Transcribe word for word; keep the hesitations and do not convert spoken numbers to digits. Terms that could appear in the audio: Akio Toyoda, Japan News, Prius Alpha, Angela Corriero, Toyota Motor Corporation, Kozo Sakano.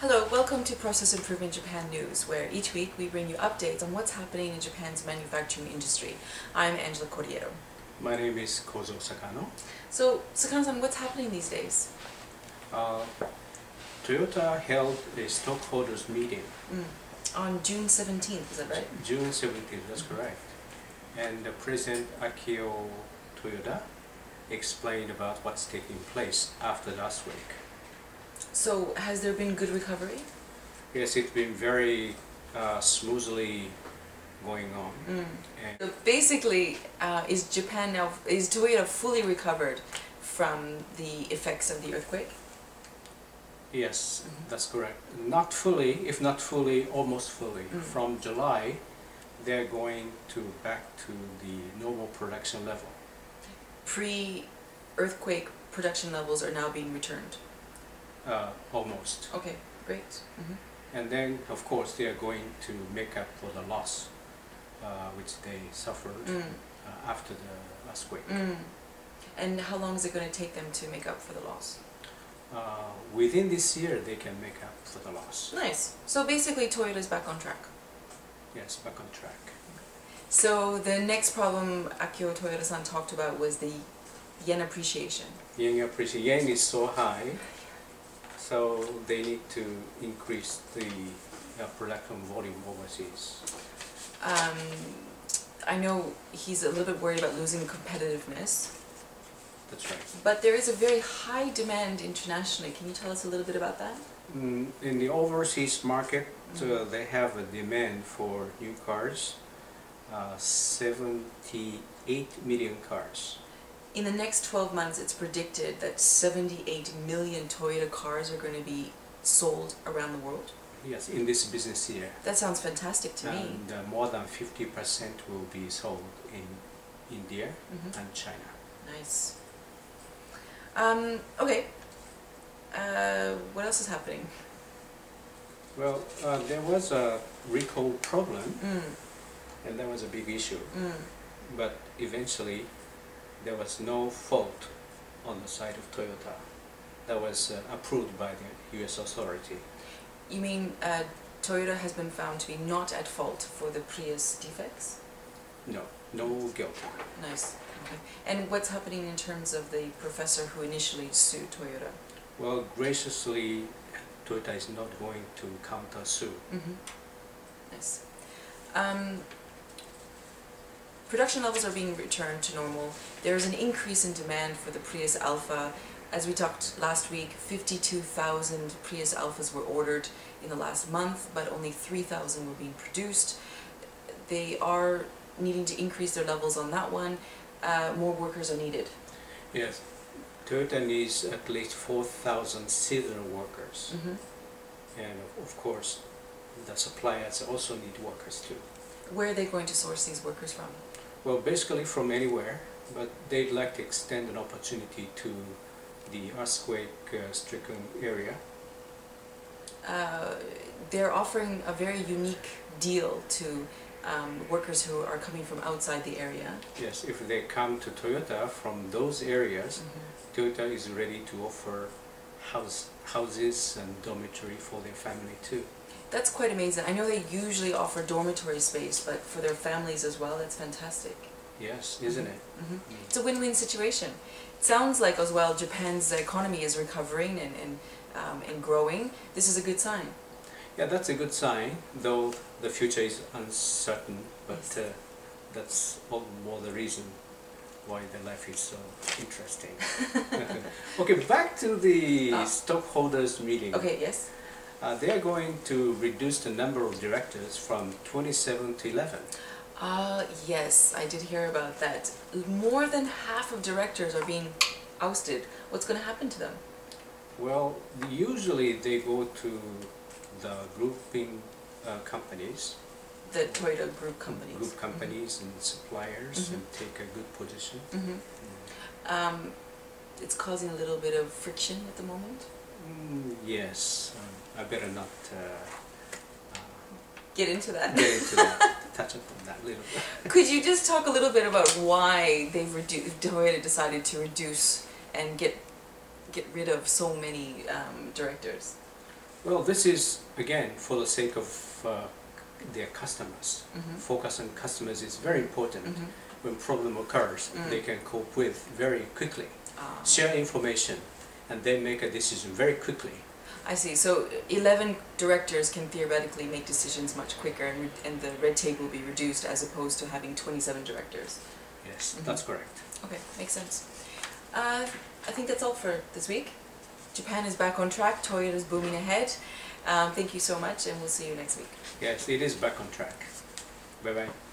Hello, welcome to Process Improvement Japan News, where each week we bring you updates on what's happening in Japan's manufacturing industry. I'm Angela Corriero. My name is Kozo Sakano. So, Sakano-san, what's happening these days? Uh, Toyota held a stockholders meeting. Mm. On June seventeenth, is that right? June seventeenth, that's mm-hmm. correct. And uh, President Akio Toyoda explained about what's taking place after last week. So, has there been good recovery? Yes, it's been very uh, smoothly going on. Mm. And so basically, uh, is Japan now, is Toyota fully recovered from the effects of the earthquake? Yes, mm-hmm. that's correct. Not fully, if not fully, almost fully. Mm-hmm. From July, they're going to back to the normal production level. Pre-earthquake production levels are now being returned? Uh, almost. Okay, great. Mm-hmm. And then, of course, they are going to make up for the loss uh, which they suffered mm. uh, after the earthquake. Mm. And how long is it going to take them to make up for the loss? Uh, within this year, they can make up for the loss. Nice. So basically, Toyota is back on track. Yes, back on track. So the next problem Akio Toyoda-san talked about was the yen appreciation. Yen appreciation. Yen is so high. So they need to increase the uh, production volume overseas. Um, I know he's a little bit worried about losing competitiveness. That's right. But there is a very high demand internationally. Can you tell us a little bit about that? Mm, in the overseas market, mm-hmm. uh, they have a demand for new cars, uh, seventy-eight million cars. In the next twelve months, it's predicted that seventy-eight million Toyota cars are going to be sold around the world? Yes, in this business year. That sounds fantastic to and, me. And uh, more than fifty percent will be sold in India mm-hmm. and China. Nice. Um, okay. Uh, what else is happening? Well, uh, there was a recall problem, mm. and that was a big issue. Mm. But eventually, there was no fault on the side of Toyota that was uh, approved by the U S authority. You mean uh, Toyota has been found to be not at fault for the Prius defects? No, no guilt. Nice. Okay. And what's happening in terms of the professor who initially sued Toyota? Well, graciously, Toyota is not going to counter sue. Mm-hmm. Nice. Um, Production levels are being returned to normal. There is an increase in demand for the Prius Alpha. As we talked last week, fifty-two thousand Prius Alphas were ordered in the last month, but only three thousand were being produced. They are needing to increase their levels on that one. Uh, more workers are needed. Yes. Toyota needs at least four thousand seasonal workers. Mm-hmm. And of course, the suppliers also need workers too. Where are they going to source these workers from? Well, basically from anywhere, but they'd like to extend an opportunity to the earthquake-stricken uh, area. Uh, they're offering a very unique deal to um, workers who are coming from outside the area. Yes, if they come to Toyota from those areas, mm-hmm. Toyota is ready to offer house, houses and dormitory for their family too. That's quite amazing. I know they usually offer dormitory space, but for their families as well, that's fantastic. Yes, isn't it? Mm-hmm. Mm-hmm. It's a win-win situation. It sounds like as well Japan's economy is recovering and, and, um, and growing. This is a good sign. Yeah, that's a good sign, though the future is uncertain, but yes. uh, that's all more the reason why the life is so interesting. Okay, back to the oh. stockholders meeting. Okay, yes. Uh, they are going to reduce the number of directors from twenty-seven to eleven. Ah, uh, yes, I did hear about that. More than half of directors are being ousted. What's going to happen to them? Well, usually they go to the grouping uh, companies. The Toyota group companies. Group companies mm-hmm. and suppliers mm-hmm. and take a good position. Mm-hmm. mm. Um, it's causing a little bit of friction at the moment? Mm, yes. Um, I better not uh, uh, get into that. Get into that. Touch upon that a little bit. Could you just talk a little bit about why they've reduced? Toyota decided to reduce and get get rid of so many um, directors. Well, this is, again, for the sake of uh, their customers. Mm-hmm. Focus on customers is very important. Mm-hmm. When problem occurs, mm. they can cope with very quickly. Ah. Share information and then make a decision very quickly. I see. So eleven directors can theoretically make decisions much quicker, and, and the red tape will be reduced as opposed to having twenty-seven directors. Yes, mm-hmm. that's correct. Okay, makes sense. Uh, I think that's all for this week. Japan is back on track, Toyota's booming ahead. Um, thank you so much, and we'll see you next week. Yes, it is back on track. Bye-bye.